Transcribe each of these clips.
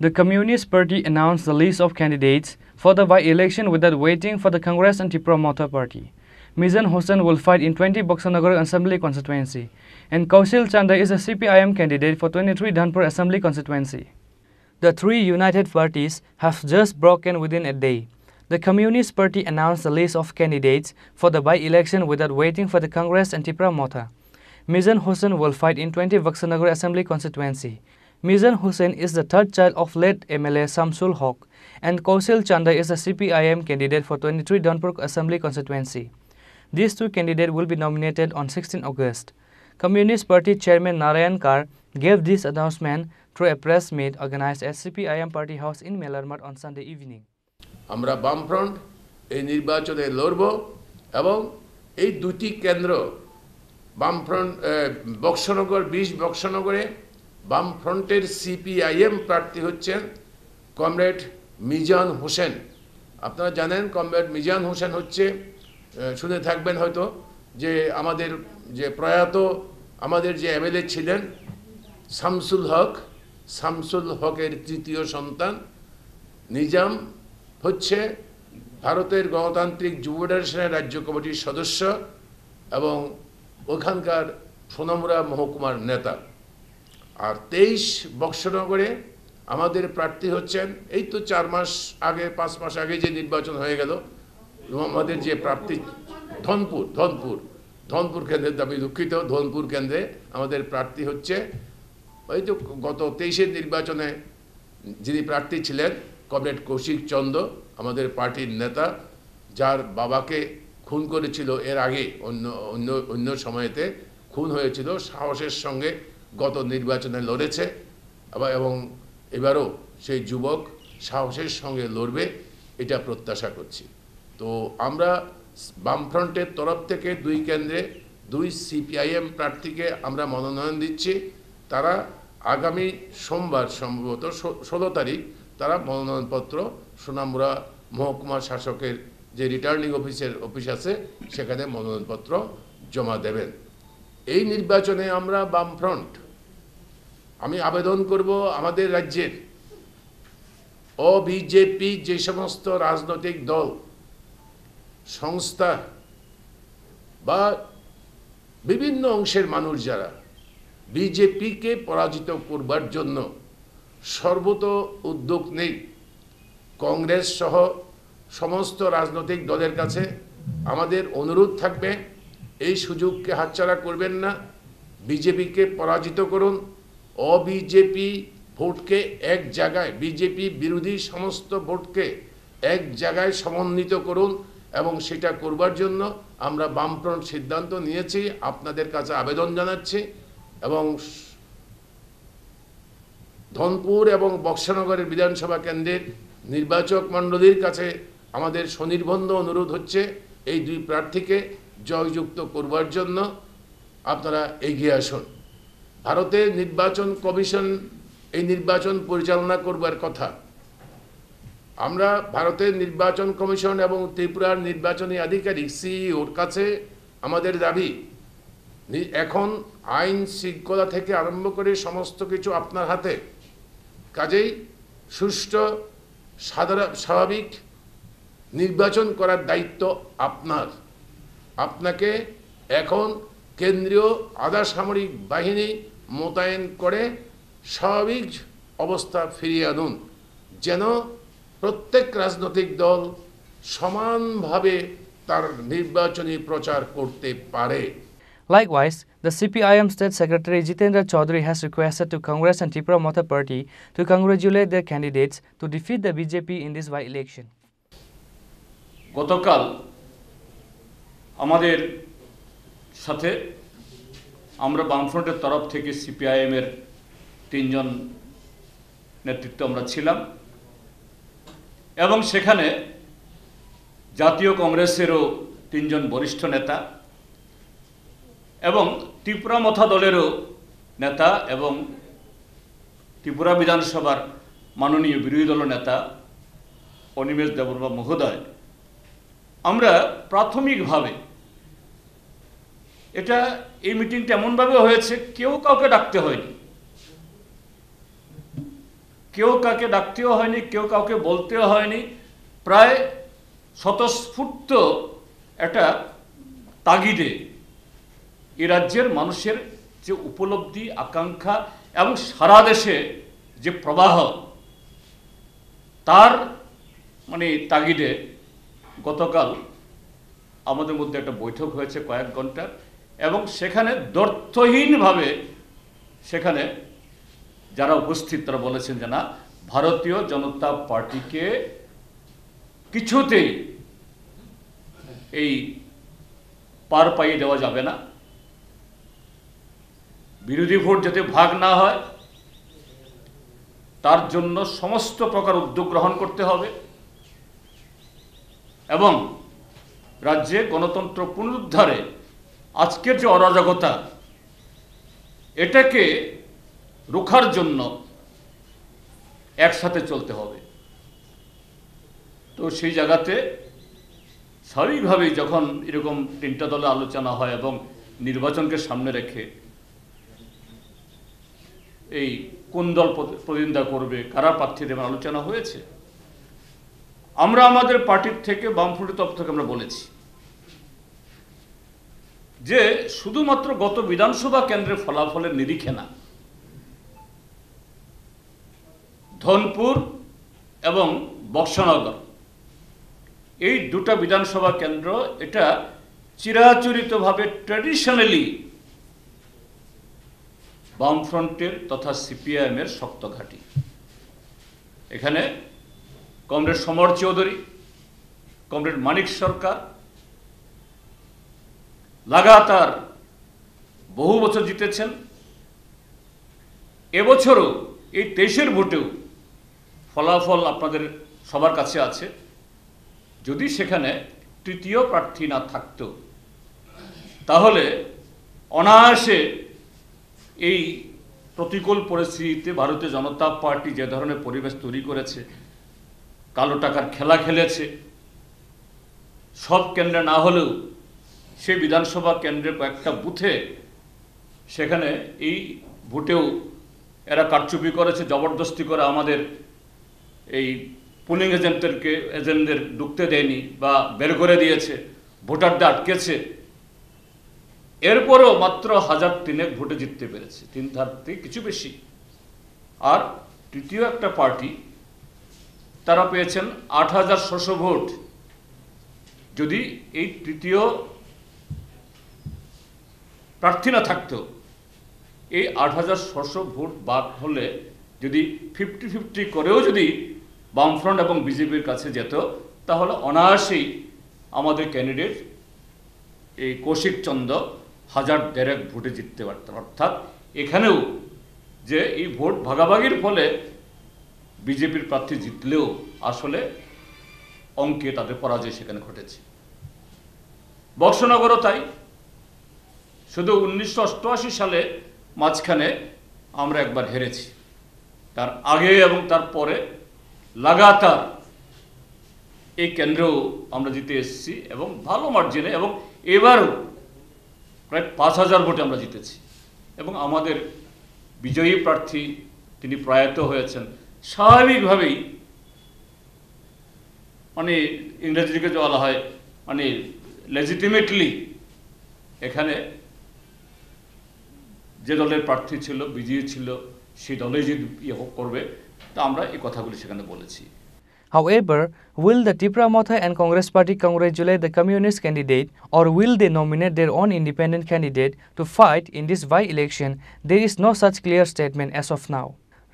The Communist Party announced the list of candidates for the by-election without waiting for the Congress and Tipra Motha Party. Mizan Hussain will fight in 20 Boxanagar Assembly constituency, and Kaushik Chanda is a CPIM candidate for 23 Dhanpur Assembly constituency. The three united parties have just broken within a day. The Communist Party announced the list of candidates for the by-election without waiting for the Congress and Tipra Motha. Mizan Hussain will fight in 20 Boxanagar Assembly constituency. Mizan Hussain is the third child of late MLA Samsul Haque, and Kaushik Chanda is a CPIM candidate for 23 Dhanpur Assembly constituency. These two candidates will be nominated on 16 August. Communist Party Chairman Narayan Kar gave this announcement through a press meet organized at CPIM Party House in Melarmat on Sunday evening. আমরা বামফ্রন্ট এই নির্বাচনে লড়ব এবং এই দুটি কেন্দ্র বামফ্রন্ট বক্সনগর 20 বক্সনগরে বামফ্রন্টের সিপিআইএম প্রার্থী হচ্ছেন কমরেড মিজান হোসেন। আপনারা জানেন কমরেড মিজান হোসেন হচ্ছে শুনে থাকবেন হয়তো যে আমাদের যে প্রয়াত আমাদের যে এমএলএ ছিলেন শামসুল হকের তৃতীয় সন্তান। নিজাম হচ্ছে ভারতের গণতান্ত্রিক যুব ফেডারেশনের রাজ্য কমিটির সদস্য এবং ওখানকার সোনামুড়া মহকুমার নেতা। আর 23 বক্সনগরে আমাদের প্রার্থী হচ্ছেন এই তো 4 মাস আগে 5 মাস আগে যে নির্বাচন হয়ে গেল আমাদের যে প্রার্থী ধনপুর কেন্দ্রে, আমি দুঃখিত, ধনপুর কেন্দ্রে আমাদের প্রার্থী হচ্ছে ওই তো গত 23-এর নির্বাচনে যিনি প্রার্থী ছিলেন কমরেড কৌশিক চন্দ, আমাদের পার্টির নেতা, যার বাবাকে খুন করেছিল এর আগে অন্য সময়তে খুন হয়েছিল, সাহসের সঙ্গে গত নির্বাচনে লড়েছে এবং এবারও সেই যুবক সাহসের সঙ্গে লড়বে এটা প্রত্যাশা করছি। তো আমরা বামফ্রন্টের তরফ থেকে দুই কেন্দ্রে দুই সিপিআইএম প্রার্থীকে আমরা মনোনয়ন দিচ্ছি। তারা আগামী সোমবার সম্ভবত 16 তারিখ তারা মনোনয়নপত্র সোনামুড়া মহকুমা শাসকের যে রিটার্নিং অফিস আছে সেখানে মনোনয়নপত্র জমা দেবেন। এই নির্বাচনে আমরা বামফ্রন্ট আমি আবেদন করব আমাদের রাজ্যের অবিজেপি যে সমস্ত রাজনৈতিক দল সংস্থা বা বিভিন্ন অংশের মানুষ যারা বিজেপিকে পরাজিত করবার জন্য সর্বত উদ্যোগ নেই, কংগ্রেস সহ সমস্ত রাজনৈতিক দলের কাছে আমাদের অনুরোধ থাকবে এই সুযোগকে হাতছাড়া করবেন না, বিজেপিকে পরাজিত করুন। অবিজেপি ভোটকে এক জায়গায়, বিজেপি বিরোধী সমস্ত ভোটকে এক জায়গায় সমন্বিত করুন এবং সেটা করবার জন্য আমরা বামফ্রন্ট সিদ্ধান্ত নিয়েছি, আপনাদের কাছে আবেদন জানাচ্ছি। এবং ধনপুর এবং বক্সনগরের বিধানসভা কেন্দ্রের নির্বাচক মণ্ডলীর কাছে আমাদের স্বনির্বন্ধ অনুরোধ হচ্ছে এই দুই প্রার্থীকে জয়যুক্ত করবার জন্য আপনারা এগিয়ে আসুন। ভারতের নির্বাচন কমিশন এই নির্বাচন পরিচালনা করবার কথা। আমরা ভারতের নির্বাচন কমিশন এবং ত্রিপুরার নির্বাচনী আধিকারিক সিইওর কাছে আমাদের দাবি, এখন আইন শৃঙ্খলা থেকে আরম্ভ করে সমস্ত কিছু আপনার হাতে, কাজেই সুষ্ঠু স্বাভাবিক নির্বাচন করার দায়িত্ব আপনার। আপনাকে এখন কেন্দ্রীয় আধা সামরিক বাহিনী মোতায়েন করে স্বাভাবিক অবস্থা ফিরিয়ে আনুন, যেন প্রত্যেক রাজনৈতিক দল সমানভাবে তার নির্বাচনী প্রচার করতে পারে। Likewise, the CPIM State Secretary Jitendra Choudhury has requested to Congress and Tipra Motha Party to congratulate their candidates to defeat the BJP in this by-election. গতকাল আমাদের সাথে আমরা বামফ্রন্টের তরফ থেকে সিপিআইএম এর 3 জন নেতৃত্ব আমরা ছিলাম এবং সেখানে জাতীয় কংগ্রেসেরও 3 জন বরিষ্ঠ নেতা এবং ত্রিপুরা মথা দলেরও নেতা এবং ত্রিপুরা বিধানসভার মাননীয় বিরোধী দল নেতা অনিমেষ দেববর্মা মহোদয় আমরা প্রাথমিকভাবে এই মিটিংটা এমনভাবে হয়েছে কেউ কাউকে ডাকতে হয়নি, কেউ কাকে ডাকতেও হয়নি, কেউ কাউকে বলতেও হয়নি, প্রায় স্বতঃস্ফূর্ত একটা তাগিদে এ রাজ্যের মানুষের যে উপলব্ধি, আকাঙ্ক্ষা এবং সারা দেশে যে প্রবাহ, তার মানে তাগিদে গতকাল আমাদের মধ্যে একটা বৈঠক হয়েছে কয়েক ঘন্টার, এবং সেখানে দ্ব্যর্থহীনভাবে সেখানে যারা উপস্থিত তারা বলেছেন যে না, ভারতীয় জনতা পার্টিকে কিছুতেই এই পার পাইয়ে দেওয়া যাবে না, বিরোধী ভোট যাতে ভাগ না হয় তার জন্য সমস্ত প্রকার উদ্যোগ গ্রহণ করতে হবে এবং রাজ্যে গণতন্ত্র পুনরুদ্ধারে আজকের যে অরাজকতা এটাকে রোখার জন্য একসাথে চলতে হবে। তো সেই জায়গাতে স্বাভাবিকভাবেই যখন এরকম তিনটা দলে আলোচনা হয় এবং নির্বাচনকে সামনে রেখে এই কোন দল প্রতিদ্বন্দ্বিতা করবে, কারা প্রার্থী দেবেন আলোচনা হয়েছে। আমরা আমাদের পার্টির থেকে, বামফ্রন্টের তরফ থেকে আমরা বলেছি যে শুধুমাত্র গত বিধানসভা কেন্দ্রের ফলাফলের নিরিখে না, ধনপুর এবং বক্সনগর এই দুটা বিধানসভা কেন্দ্র এটা চিরাচরিতভাবে ট্র্যাডিশনালি বামফ্রন্টের তথা সিপিআইএমের শক্ত ঘাঁটি। এখানে কমরেড সমর চৌধুরী, কমরেড মানিক সরকার লাগাতার বহু বছর জিতেছেন, এবছরও এই 23 ভোটেও ফলাফল আপনাদের সবার কাছে আছে। যদি সেখানে তৃতীয় প্রার্থী না থাকত তাহলে অনায়াসে এই প্রতিকূল পরিস্থিতিতে ভারতীয় জনতা পার্টি যে ধরনের পরিবেশ তৈরি করেছে, কালো টাকার খেলা খেলেছে, সব কেন্দ্রে না হলেও সে বিধানসভা কেন্দ্রের কয়েকটা বুথে সেখানে এই ভোটেও এরা কারচুপি করেছে, জবরদস্তি করে আমাদের এই পোলিং এজেন্টদের ঢুকতে দেয়নি বা বের করে দিয়েছে, ভোটারদের আটকেছে। এরপরও মাত্র 1000-300 ভোটে জিততে পেরেছে, 3000 থেকে কিছু বেশি। আর তৃতীয় একটা পার্টি তারা পেয়েছেন 8600 ভোট। যদি এই তৃতীয় প্রার্থী না থাকত, এই 8600 ভোট বাদ হলে যদি 50-50 করেও যদি বামফ্রন্ট এবং বিজেপির কাছে যেত তাহলে অনায়াসেই আমাদের ক্যান্ডিডেট এই কৌশিক চন্দ্র 1000-1500 ভোটে জিততে পারতেন। অর্থাৎ এখানেও যে এই ভোট ভাগাভাগির ফলে বিজেপির প্রার্থী জিতলেও আসলে অঙ্কে তাদের পরাজয় সেখানে ঘটেছে। বক্সনগরও তাই, শুধু 1988 সালে মাঝখানে আমরা একবার হেরেছি, তার আগে এবং তারপরে লাগাতার এই কেন্দ্রেও আমরা জিতে এসেছি এবং ভালো মার্জিনে, এবং এবারও প্রায় 5000 ভোটে আমরা জিতেছি এবং আমাদের বিজয়ী প্রার্থী তিনি প্রয়াত হয়েছেন। স্বাভাবিকভাবেই মানে ইংরেজিকে বলা হয় মানে লেজিটিমেটলি এখানে যে দলের প্রার্থী ছিল, বিজয়ী ছিল, সেই দলেই যে করবে, তা আমরা এই কথাগুলি সেখানে বলেছি। However, will the Tipra Motha and Congress Party congratulate the communist candidate, or will they nominate their own independent candidate to fight in this by-election? There is no such clear statement as of now.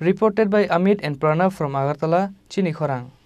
Reported by Amit and Pranav from Agartala, Chinikhorang.